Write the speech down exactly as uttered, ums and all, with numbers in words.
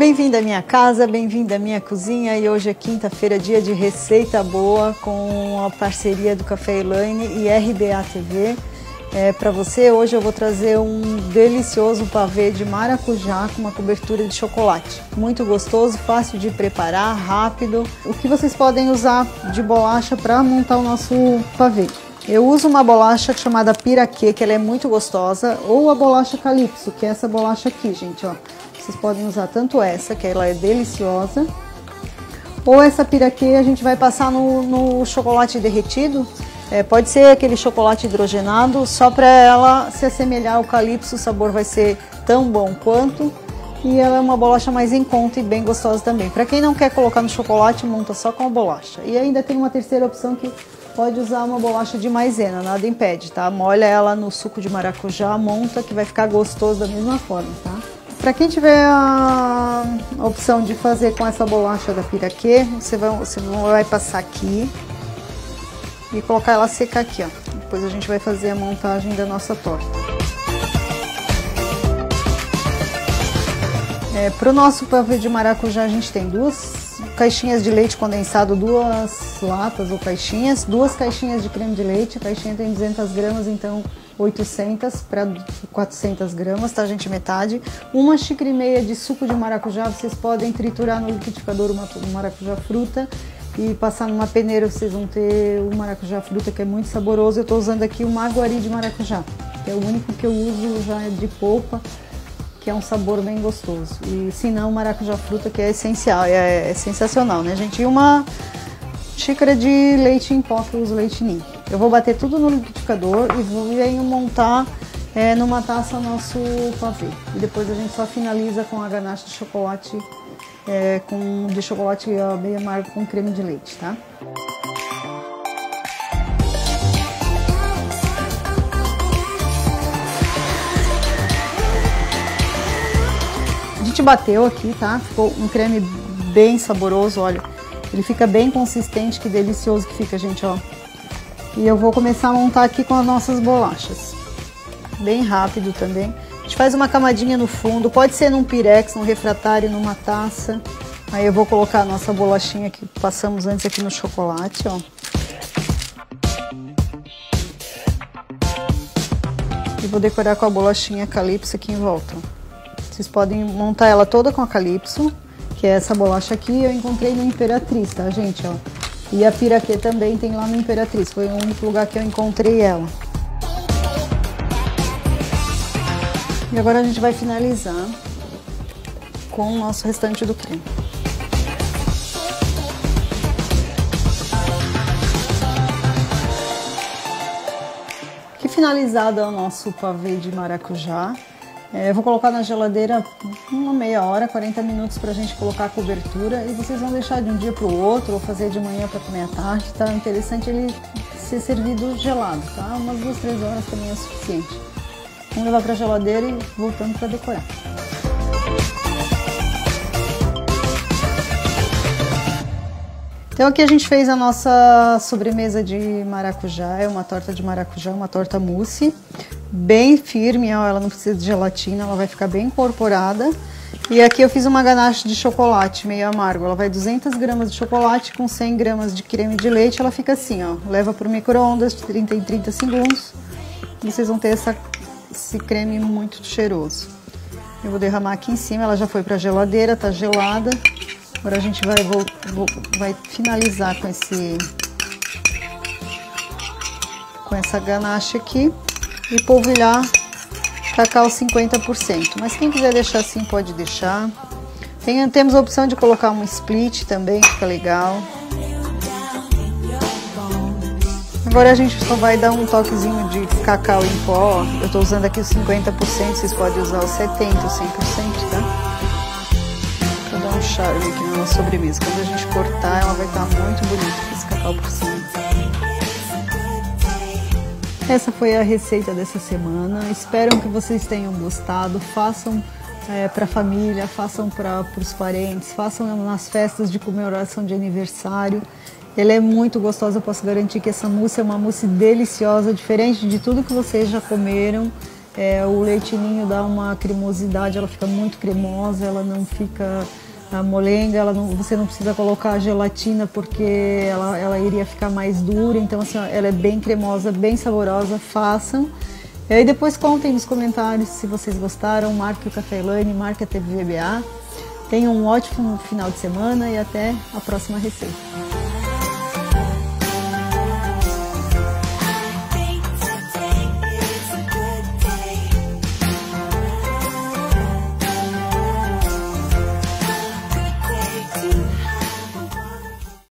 Bem-vindo à minha casa, bem-vindo à minha cozinha, e hoje é quinta-feira, dia de receita boa, com a parceria do Café Elaine e R B A T V. É, para você, hoje eu vou trazer um delicioso pavê de maracujá com uma cobertura de chocolate. Muito gostoso, fácil de preparar, rápido. O que vocês podem usar de bolacha para montar o nosso pavê? Eu uso uma bolacha chamada Piraquê, que ela é muito gostosa, ou a bolacha Calypso, que é essa bolacha aqui, gente, ó. Vocês podem usar tanto essa, que ela é deliciosa, ou essa Piraquê a gente vai passar no, no chocolate derretido. É, pode ser aquele chocolate hidrogenado, só para ela se assemelhar ao Calypso, o sabor vai ser tão bom quanto. E ela é uma bolacha mais em conta e bem gostosa também. Para quem não quer colocar no chocolate, monta só com a bolacha. E ainda tem uma terceira opção, que pode usar uma bolacha de maisena, nada impede, tá? Molha ela no suco de maracujá, monta, que vai ficar gostoso da mesma forma, tá? Para quem tiver a opção de fazer com essa bolacha da Piraquê, você vai, você vai passar aqui e colocar ela secar aqui, ó. Depois a gente vai fazer a montagem da nossa torta. É, para o nosso pavê de maracujá, a gente tem duas caixinhas de leite condensado, duas latas ou caixinhas, duas caixinhas de creme de leite. A caixinha tem duzentas gramas, então oitocentas para quatrocentas gramas, tá, gente? Metade. Uma xícara e meia de suco de maracujá. Vocês podem triturar no liquidificador uma maracujá fruta e passar numa peneira, vocês vão ter o maracujá fruta, que é muito saboroso. Eu estou usando aqui o Maguary de maracujá, que é o único que eu uso já de polpa, que é um sabor bem gostoso. E se não, o maracujá fruta, que é essencial, é, é sensacional, né, gente? E uma xícara de leite em pó, que eu uso leite Ninho. Eu vou bater tudo no liquidificador e vou, venho montar é, numa taça nosso pavê. E depois a gente só finaliza com a ganache de chocolate, É, com, de chocolate bem amargo com creme de leite, tá? A gente bateu aqui, tá? Ficou um creme bem saboroso, olha. Ele fica bem consistente, que delicioso que fica, gente, ó. E eu vou começar a montar aqui com as nossas bolachas. Bem rápido também. A gente faz uma camadinha no fundo, pode ser num pirex, num refratário, numa taça. Aí eu vou colocar a nossa bolachinha que passamos antes aqui no chocolate, ó. E vou decorar com a bolachinha Calypso aqui em volta. Vocês podem montar ela toda com a Calypso, que é essa bolacha aqui, eu encontrei no Imperatriz, tá, gente, ó. E a Piraquê também tem lá no Imperatriz, foi o único lugar que eu encontrei ela. E agora a gente vai finalizar com o nosso restante do creme. Aqui finalizado é o nosso pavê de maracujá. É, eu vou colocar na geladeira uma meia hora, quarenta minutos, para a gente colocar a cobertura. E vocês vão deixar de um dia para o outro, ou fazer de manhã para comer à tarde. Tá interessante ele ser servido gelado, tá? Umas duas, três horas também é suficiente. Vamos levar para a geladeira e voltando para decorar. Então aqui a gente fez a nossa sobremesa de maracujá, é uma torta de maracujá, uma torta mousse, bem firme, ó, ela não precisa de gelatina, ela vai ficar bem incorporada. E aqui eu fiz uma ganache de chocolate meio amargo, ela vai duzentas gramas de chocolate com cem gramas de creme de leite, ela fica assim, ó, leva para o micro-ondas de trinta em trinta segundos, e vocês vão ter essa esse creme muito cheiroso. Eu vou derramar aqui em cima, ela já foi para a geladeira, tá gelada. Agora a gente vai, vou, vou, vai finalizar com esse com essa ganache aqui e polvilhar cacau cinquenta por cento. Mas quem quiser deixar assim pode deixar. Tem, temos a opção de colocar um split também, fica legal. Agora a gente só vai dar um toquezinho de cacau em pó, eu estou usando aqui os cinquenta por cento, vocês podem usar os setenta por cento, cem por cento, tá? Pra dar um charme aqui na nossa sobremesa. Quando a gente cortar, ela vai estar muito bonita com esse cacau por cima. Essa foi a receita dessa semana, espero que vocês tenham gostado, façam... É, para a família, façam para os parentes, façam nas festas de comemoração de aniversário. Ela é muito gostosa, eu posso garantir que essa mousse é uma mousse deliciosa, diferente de tudo que vocês já comeram. É, o leite ninho dá uma cremosidade, ela fica muito cremosa, ela não fica molenga, ela não, você não precisa colocar gelatina porque ela, ela iria ficar mais dura. Então, assim, ó, ela é bem cremosa, bem saborosa, façam. E aí depois contem nos comentários se vocês gostaram, marque o Café Elaine, marque a T V R B A. Tenham um ótimo final de semana e até a próxima receita.